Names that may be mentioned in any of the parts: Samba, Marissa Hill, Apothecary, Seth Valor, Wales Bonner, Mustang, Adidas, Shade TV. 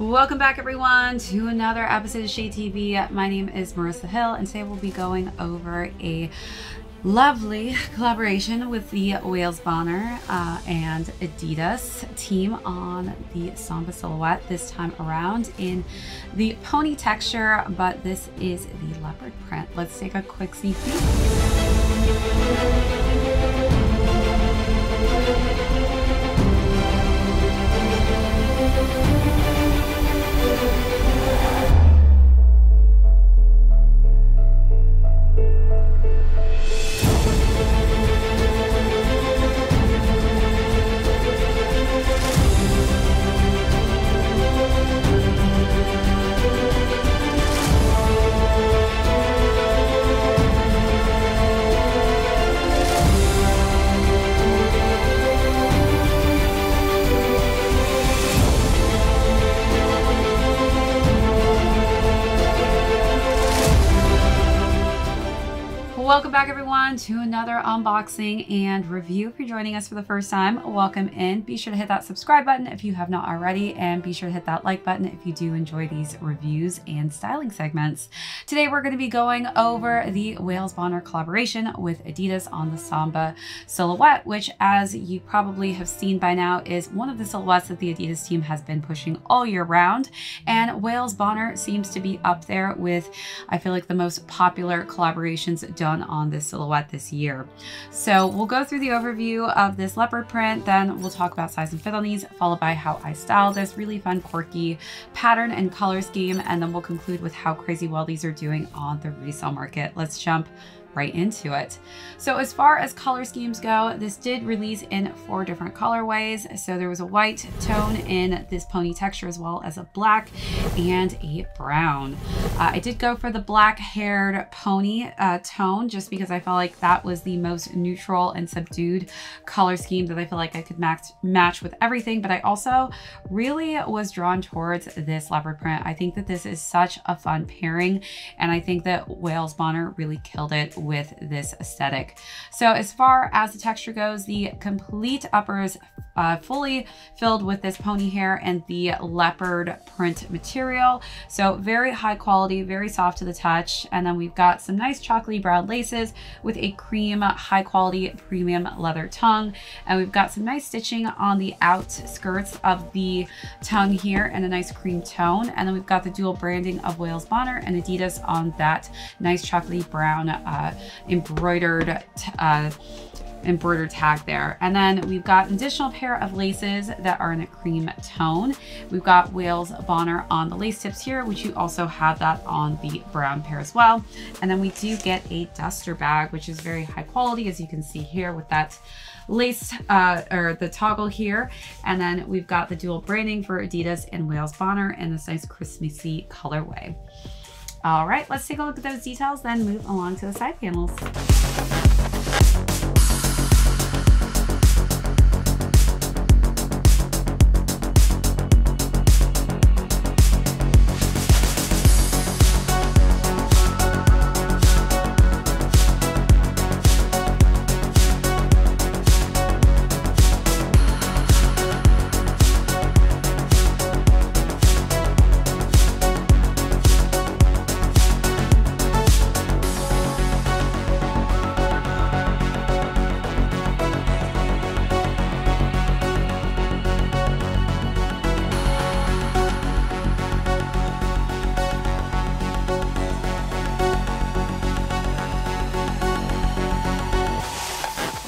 Welcome back, everyone, to another episode of Shade TV. My name is Marissa Hill, and today we'll be going over a lovely collaboration with the Wales Bonner and Adidas team on the Samba silhouette, this time around in the pony texture, but this is the leopard print. Let's take a quick sneak peek. Welcome back, everyone, to another unboxing and review. If you're joining us for the first time, welcome in. Be sure to hit that subscribe button if you have not already, and be sure to hit that like button if you do enjoy these reviews and styling segments. Today, we're going to be going over the Wales Bonner collaboration with Adidas on the Samba silhouette, which, as you probably have seen by now, is one of the silhouettes that the Adidas team has been pushing all year round. And Wales Bonner seems to be up there with, I feel like, the most popular collaborations done on this silhouette this year. So we'll go through the overview of this leopard print, then we'll talk about size and fit on these, followed by how I style this really fun, quirky pattern and color scheme, and then we'll conclude with how crazy well these are doing on the resale market. Let's jump right into it. So as far as color schemes go, this did release in 4 different colorways. So there was a white tone in this pony texture, as well as a black and a brown. I did go for the black haired pony tone, just because I felt like that was the most neutral and subdued color scheme that I feel like I could match with everything. But I also really was drawn towards this leopard print. I think that this is such a fun pairing, and I think that Wales Bonner really killed it with this aesthetic. So as far as the texture goes, the complete upper is fully filled with this pony hair and the leopard print material. So very high quality, very soft to the touch. And then we've got some nice chocolatey brown laces with a cream, high quality premium leather tongue. And we've got some nice stitching on the outskirts of the tongue here and a nice cream tone. And then we've got the dual branding of Wales Bonner and Adidas on that nice chocolatey brown embroidered tag there. And then we've got an additional pair of laces that are in a cream tone. We've got Wales Bonner on the lace tips here, which you also have that on the brown pair as well. And then we do get a duster bag, which is very high quality, as you can see here with that lace or the toggle here. And then we've got the dual branding for Adidas and Wales Bonner in this nice Christmassy colorway. All right, let's take a look at those details, then move along to the side panels.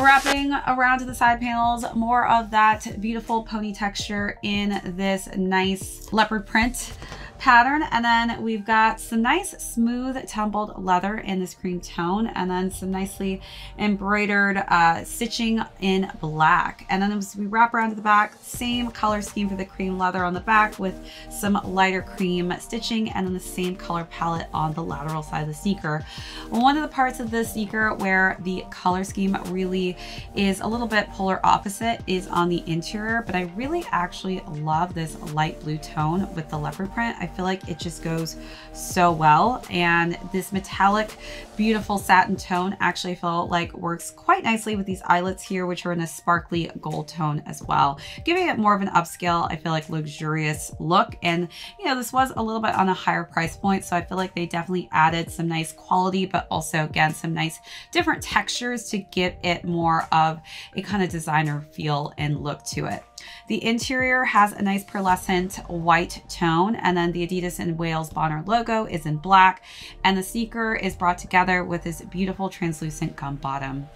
Wrapping around to the side panels, more of that beautiful pony texture in this nice leopard print pattern. And then we've got some nice smooth tumbled leather in this cream tone, and then some nicely embroidered stitching in black. And then as we wrap around to the back, same color scheme for the cream leather on the back with some lighter cream stitching, and then the same color palette on the lateral side of the sneaker. One of the parts of the sneaker where the color scheme really is a little bit polar opposite is on the interior, but I really actually love this light blue tone with the leopard print. I feel like it just goes so well. And this metallic, beautiful satin tone actually felt like works quite nicely with these eyelets here, which are in a sparkly gold tone as well, giving it more of an upscale, I feel like, luxurious look. And you know, this was a little bit on a higher price point, so I feel like they definitely added some nice quality, but also again some nice different textures to give it more of a kind of designer feel and look to it. The interior has a nice pearlescent white tone, and then the Adidas and Wales Bonner logo is in black, and the sneaker is brought together with this beautiful translucent gum bottom.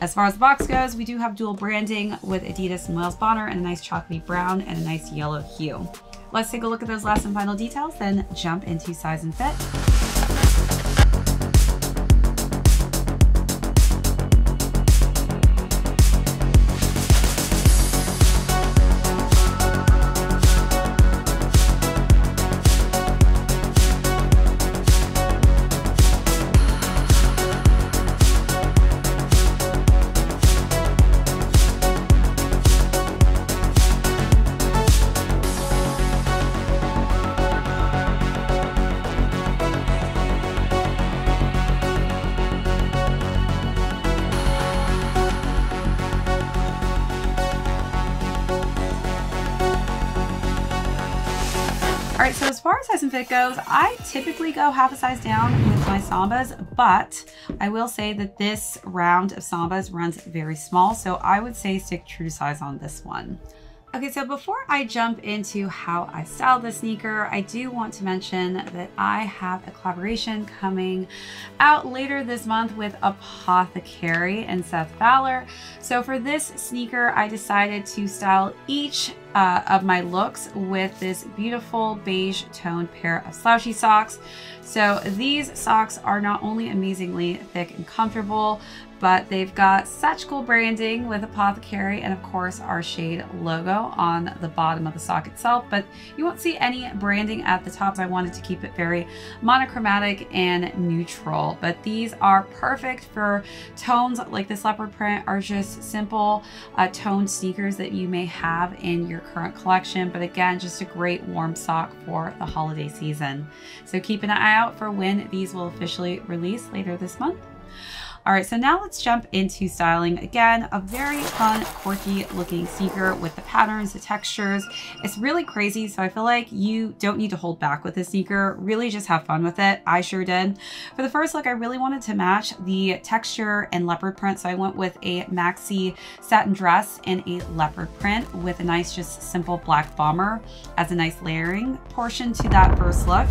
As far as the box goes, we do have dual branding with Adidas and Wales Bonner and a nice chocolatey brown and a nice yellow hue. Let's take a look at those last and final details, then jump into size and fit. All right, so as far as size and fit goes, I typically go half a size down with my Sambas, but I will say that this round of Sambas runs very small, so I would say stick true to size on this one. Okay, so before I jump into how I styled the sneaker, I do want to mention that I have a collaboration coming out later this month with Apothecary and Seth Valor. So for this sneaker, I decided to style each of my looks with this beautiful beige toned pair of slouchy socks. So these socks are not only amazingly thick and comfortable, but they've got such cool branding with Apothecary and of course our Shade logo on the bottom of the sock itself, but you won't see any branding at the top. I wanted to keep it very monochromatic and neutral, but these are perfect for tones like this leopard print, or just simple toned sneakers that you may have in your current collection. But again, just a great warm sock for the holiday season. So keep an eye out for when these will officially release later this month. All right, so now let's jump into styling. Again, a very fun, quirky looking sneaker with the patterns, the textures. It's really crazy, so I feel like you don't need to hold back with this sneaker. Really just have fun with it. I sure did. For the first look, I really wanted to match the texture and leopard print, so I went with a maxi satin dress and a leopard print with a nice, just simple black bomber as a nice layering portion to that first look.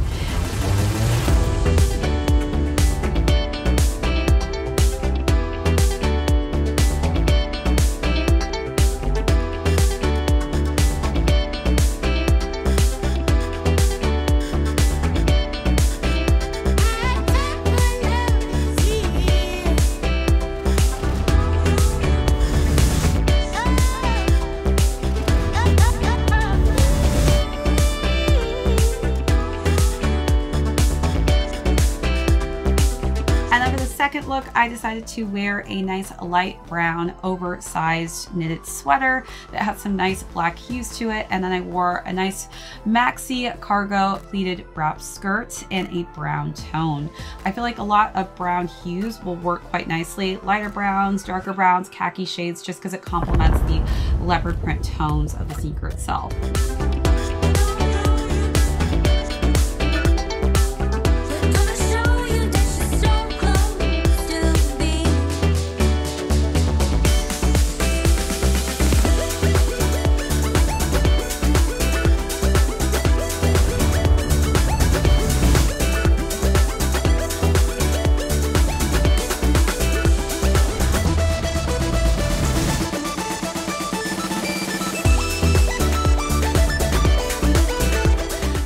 Second look, I decided to wear a nice light brown oversized knitted sweater that had some nice black hues to it, and then I wore a nice maxi cargo pleated wrap skirt in a brown tone. I feel like a lot of brown hues will work quite nicely, lighter browns, darker browns, khaki shades, just because it complements the leopard print tones of the sneaker itself.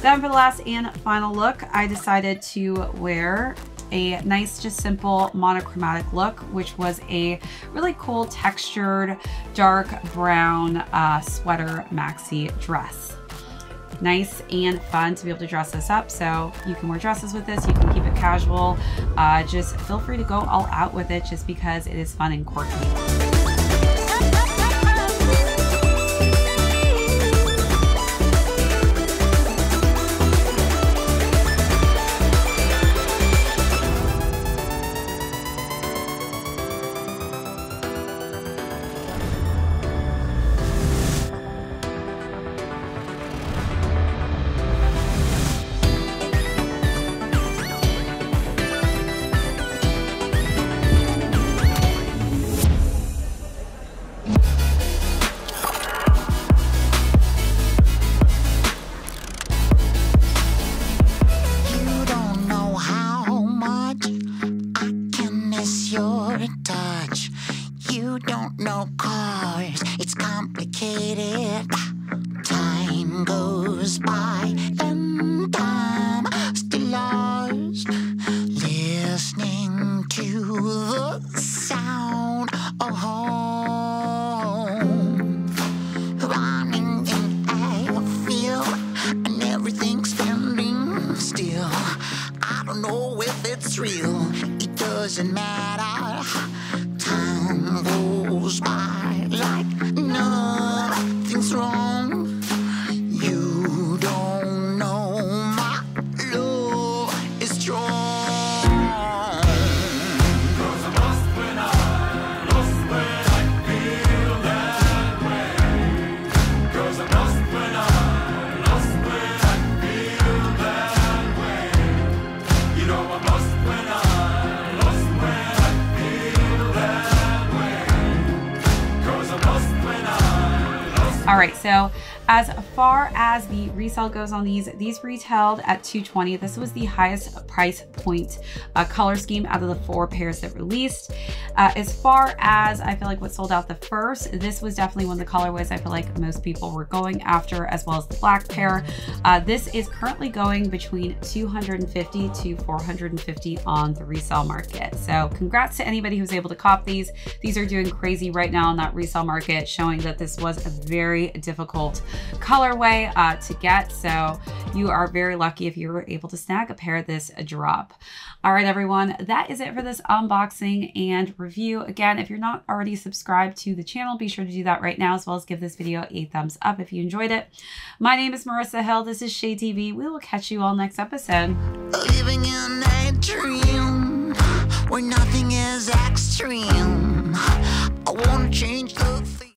Then for the last and final look, I decided to wear a nice, just simple monochromatic look, which was a really cool textured dark brown sweater maxi dress. Nice and fun to be able to dress this up, so you can wear dresses with this, you can keep it casual, just feel free to go all out with it just because it is fun and quirky. So as far as the resale goes on these retailed at $220. This was the highest price point color scheme out of the four pairs that released. As far as I feel like what sold out the first, this was definitely one of the colorways I feel like most people were going after, as well as the black pair. This is currently going between $250 to $450 on the resale market. So congrats to anybody who's able to cop these. These are doing crazy right now in that resale market, showing that this was a very difficult colorway to get. So you are very lucky if you were able to snag a pair this drop. All right, everyone, that is it for this unboxing and review. Again, if you're not already subscribed to the channel, be sure to do that right now, as well as give this video a thumbs up if you enjoyed it. My name is Marissa Hill. This is Shade TV. We will catch you all next episode. Living in that dream where nothing is extreme.